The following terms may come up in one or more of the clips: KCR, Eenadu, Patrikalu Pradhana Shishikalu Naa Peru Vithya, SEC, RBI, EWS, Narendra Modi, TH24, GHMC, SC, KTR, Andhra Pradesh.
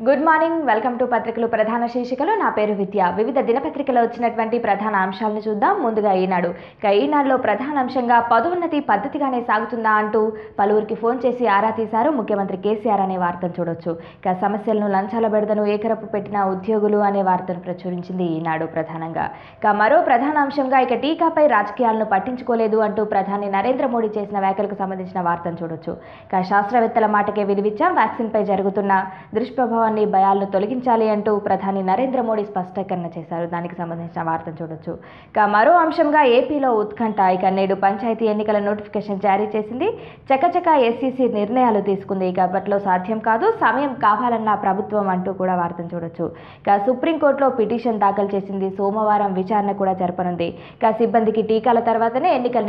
Good morning, welcome to Patrikalu Pradhana Shishikalu Naa Peru Vithya. Vivida Dinapatrikalo vachinatuvanti Pradhana Amshalalanu chuddam munduga eenadu. Eenadlo Pradhana Amshamga Padoన్నati Paddhatigane saagutunda antu paluvariki phone chesi aara teesaru Mukhyamantre KCR ane vartanu chudochu. Ka samasyalanu lanchala bedadanu ekarapu pettina udyogulu ane vartanu prachurinchindi eenadu pradhananga. Ka maro Pradhana Amshamga ika teekapai rajakeeyalanu pattinchukoledu antu Pradhani Narendra Modi chesina vyakhyalaku sambandhinchina vartanu chudochu. Ka shastravettala maatake viluvicham vaccine పై జరుగుతున్న దుష్ప్రభావం భయాలను తొలగించాలి అంటూ ప్రధాని నరేంద్ర మోడీ స్పష్టీకరణ చేశారు. దానికి సంబంధించిన వార్తను చూడొచ్చు. ఇక మరో అంశంగా ఏపీలో ఉత్కంఠ. ఇక నేడు పంచాయతీ ఎన్నికల నోటిఫికేషన్ జారీ చేసింది. చకచక SC నిర్ణయాలు తీసుకుంది. ఇక అప్పట్లో సాధ్యం కాదు, సమయం కావాలన్న ప్రభుత్వం అంటూ కూడా వార్తను చూడొచ్చు. ఇక సుప్రీంకోర్టులో పిటిషన్ దాఖలు చేసింది. సోమవారం విచారణ కూడా జరపనుంది. ఇక సిబ్బందికి టీకాల తర్వాతనే ఎన్నికలు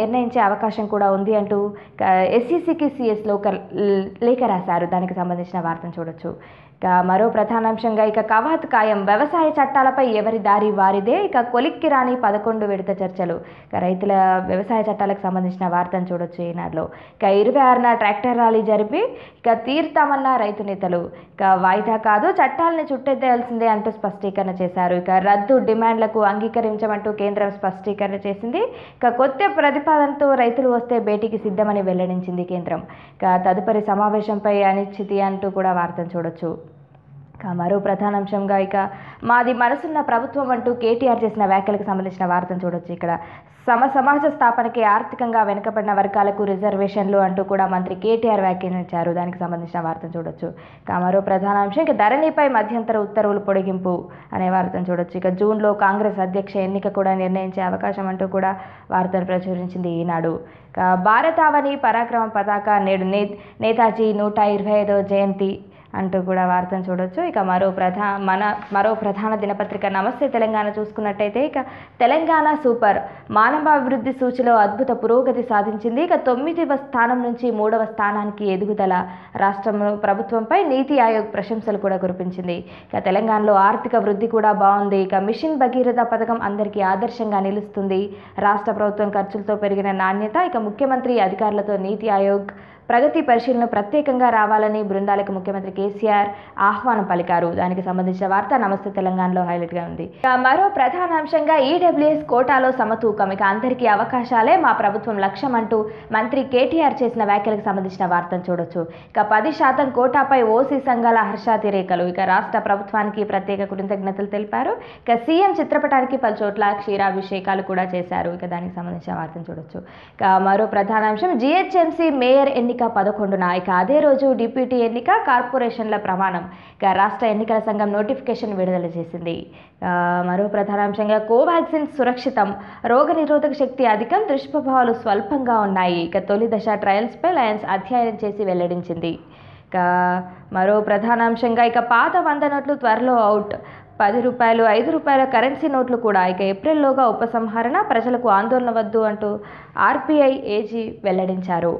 నిర్ణయించే అవకాశం కూడా ఉంది అంటూ SCకి CS లేఖ రాశారు. దానికి సంబంధించిన వార్త చూడొచ్చు. ఇక మరో ప్రధానాంశంగా ఇక కవాత్ ఖాయం. వ్యవసాయ చట్టాలపై ఎవరి దారి వారిదే. ఇక కొలిక్కి రాని 11 విడత చర్చలు. ఇక రైతుల వ్యవసాయ చట్టాలకు సంబంధించిన వార్తను చూడొచ్చు ఈనాడులో. ఇక 26న ట్రాక్టర్ ర్యాలీ జరిపి ఇక తీర్థమన్న రైతు నేతలు. ఇక వాయిదా కాదు, చట్టాలను చుట్టెత్తేయాల్సిందే అంటూ స్పష్టీకరణ చేశారు. ఇక రద్దు డిమాండ్లకు అంగీకరించమంటూ కేంద్రం స్పష్టీకరణ చేసింది. ఇక కొత్త ప్రతిపాదనతో రైతులు వస్తే భేటీకి సిద్ధమని వెల్లడించింది కేంద్రం. ఇక తదుపరి సమావేశంపై అనిశ్చితి అంటూ కూడా వార్తను చూడొచ్చు. మరో ప్రధానాంశంగా ఇక మాది మనసున్న ప్రభుత్వం అంటూ KTR చేసిన వ్యాఖ్యలకు సంబంధించిన వార్తను చూడొచ్చు. ఇక్కడ సమాజ స్థాపనకి ఆర్థికంగా వెనుకబడిన వర్గాలకు రిజర్వేషన్లు అంటూ కూడా మంత్రి KTR వ్యాఖ్యానించారు. దానికి సంబంధించిన వార్తను చూడొచ్చు. ఇక మరో ప్రధానాంశం ఇక ధరణిపై మధ్యంతర ఉత్తర్వులు పొడిగింపు అనే వార్తను చూడొచ్చు. ఇక జూన్లో కాంగ్రెస్ అధ్యక్ష ఎన్నిక కూడా నిర్ణయించే అవకాశం అంటూ కూడా వార్తను ప్రచురించింది ఈనాడు. ఇక భారతావని పరాక్రమ పతాక నేడు నేతాజీ 125వ జయంతి అంటూ కూడా వార్తను చూడొచ్చు. ఇక మరో ప్రధాన దినపత్రిక నమస్తే తెలంగాణ చూసుకున్నట్టయితే ఇక తెలంగాణ సూపర్ మానవాభివృద్ధి సూచిలో అద్భుత పురోగతి సాధించింది. ఇక 9వ స్థానం నుంచి 3వ స్థానానికి ఎదుగుదల. రాష్ట్రంలో ప్రభుత్వంపై నీతి ఆయోగ్ ప్రశంసలు కూడా కురిపించింది. ఇక తెలంగాణలో ఆర్థిక వృద్ధి కూడా బాగుంది. ఇక మిషన్ భగీరథ పథకం అందరికీ ఆదర్శంగా నిలుస్తుంది. రాష్ట్ర ప్రభుత్వం ఖర్చులతో పెరిగిన నాణ్యత. ఇక ముఖ్యమంత్రి అధికారులతో నీతి ఆయోగ్ ప్రగతి పరిశీలన ప్రత్యేకంగా రావాలని బృందాలకు ముఖ్యమంత్రి KCR ఆహ్వానం పలికారు. దానికి సంబంధించిన వార్త నమస్తే తెలంగాణలో హైలైట్గా ఉంది. మరో ప్రధానాంశంగా EWS కోటాలో సమతూకం. ఇక అందరికీ అవకాశాలే మా ప్రభుత్వం లక్ష్యం అంటూ మంత్రి KTR చేసిన వ్యాఖ్యలకు సంబంధించిన వార్తను చూడొచ్చు. ఇక 10% కోటాపై OC సంఘాల హర్షాతిరేకలు. ఇక రాష్ట్ర ప్రభుత్వానికి ప్రత్యేక కృతజ్ఞతలు తెలిపారు. ఇక CM చిత్రపటానికి పలుచోట్ల క్షీరాభిషేకాలు కూడా చేశారు. ఇక దానికి సంబంధించిన వార్తను చూడొచ్చు. ఇక మరో ప్రధానాంశం GHMC మేయర్ ఎన్నిక 11న. ఇక అదే రోజు డిప్యూటీ ఎన్నిక, కార్పొరేషన్ల ప్రమాణం. ఇక రాష్ట్ర ఎన్నికల సంఘం నోటిఫికేషన్ విడుదల చేసింది. మరో ప్రధానాంశంగా కోవాక్సిన్ సురక్షితం, రోగనిరోధక శక్తి అధికం, దుష్ప్రభావాలు స్వల్పంగా ఉన్నాయి. ఇక తొలి దశ ట్రయల్స్పై లయన్స్ అధ్యయనం చేసి వెల్లడించింది. ఇక మరో ప్రధానాంశంగా ఇక పాత 100 నోట్లు త్వరలో అవుట్. 10 రూపాయలు 5 రూపాయల కరెన్సీ నోట్లు కూడా. ఇక ఏప్రిల్లోగా ఉపసంహరణ, ప్రజలకు ఆందోళన వద్దు అంటూ RBI AG వెల్లడించారు.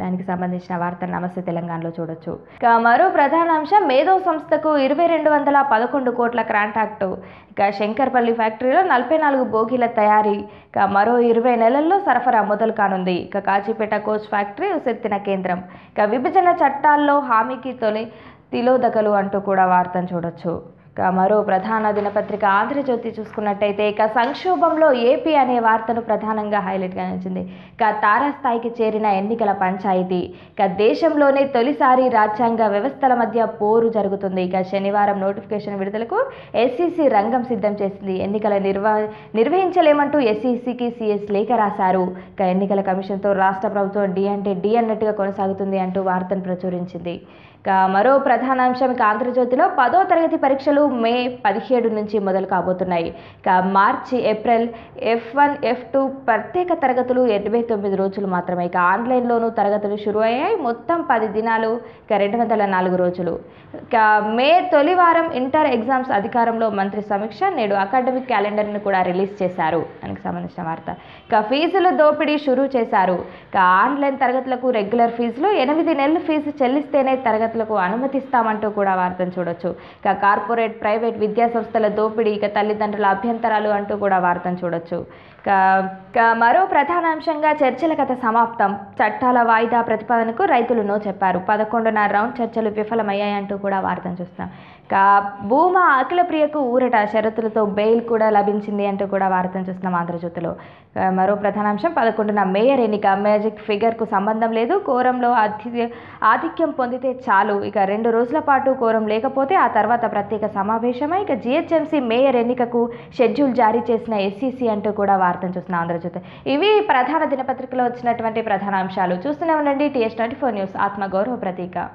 దానికి సంబంధించిన వార్త నమస్తే తెలంగాణలో చూడొచ్చు. ఇక మరో ప్రధానాంశం మేధో సంస్థకు 2211 కోట్ల కాంట్రాక్టు. ఇక శంకర్పల్లి ఫ్యాక్టరీలో 44 బోగీల తయారీ. ఇక మరో 20 నెలల్లో సరఫరా మొదలు కానుంది. ఇక కాచిపేట కోచ్ ఫ్యాక్టరీ ఉసెత్తిన కేంద్రం. ఇక విభజన చట్టాల్లో హామీకి తిలోదకలు అంటూ కూడా వార్తను చూడొచ్చు. ఇక మరో ప్రధాన దినపత్రిక ఆంధ్రజ్యోతి చూసుకున్నట్టయితే ఇక సంక్షోభంలో ఏపీ అనే వార్తను ప్రధానంగా హైలైట్గా నిలిచింది. ఇక తారాస్థాయికి చేరిన ఎన్నికల పంచాయతీ. ఇక దేశంలోనే తొలిసారి రాజ్యాంగ వ్యవస్థల మధ్య పోరు జరుగుతుంది. ఇక శనివారం నోటిఫికేషన్ విడుదలకు SEC రంగం సిద్ధం చేసింది. ఎన్నికల నిర్వహించలేమంటూ SECకి CS లేఖ రాశారు. ఇక ఎన్నికల కమిషన్తో రాష్ట్ర ప్రభుత్వం D అంటే D అన్నట్టుగా కొనసాగుతుంది అంటూ వార్తను ప్రచురించింది. ఇక మరో ప్రధానాంశం ఇక ఆంధ్రజ్యోతిలో 10వ తరగతి పరీక్షలు May 17 నుంచి మొదలు కాబోతున్నాయి. ఇక మార్చి, ఏప్రిల్ F1, F2 ప్రత్యేక తరగతులు 89 రోజులు మాత్రమే. ఇక ఆన్లైన్లోనూ తరగతులు షురు అయ్యాయి. మొత్తం 10 దినాలు, ఇక 204 రోజులు. ఇక May 1వ వారం ఇంటర్ ఎగ్జామ్స్ అధికారంలో మంత్రి సమీక్ష. నేడు అకాడమిక్ క్యాలెండర్ను కూడా రిలీజ్ చేశారు. దానికి సంబంధించిన వార్త. ఇక ఫీజుల దోపిడీ షురు చేశారు. ఇక ఆన్లైన్ తరగతులకు రెగ్యులర్ ఫీజులు 8 నెలల ఫీజు చెల్లిస్తేనే తరగతులకు అనుమతిస్తామంటూ కూడా వార్తను చూడొచ్చు. ఇక కార్పొరేట్ ప్రైవేట్ విద్యాసంస్థల దోపిడీ. ఇక తల్లిదండ్రుల అభ్యంతరాలు అంటూ కూడా వార్తను చూడొచ్చు. Maro Pradhanamshanga, Churchilla Kata Samaptam, Chattala Vaida Pratipadaku, Raitulu no Cheparu, Padakondana round, Churchill Pifalamaya and Tukuda Vartan Justam. Ka Buma Akila Priaku Ureta, Sheratul, Bail Kuda Labinsindi and Tukuda Vartan Justamandra Jutalo. Maro Pradhanamsham, Padakondana Mayor Enica, Magic Figure Kusambandam Ledu, Koramlo Athikam Pondite Chalu, Ika Rendu Rosla Patu, Koram Lekapote, Atarvata Prateka Samaveshama, GHMC Mayor Enicaku, Schedule Jari Chesna, SC and Tukuda. ఇవి ప్రధాన దినపత్రికలో వచ్చినటువంటి ప్రధానాంశాలు చూస్తూనే ఉండండి TH24 news ఆత్మగౌరవ ప్రతీక.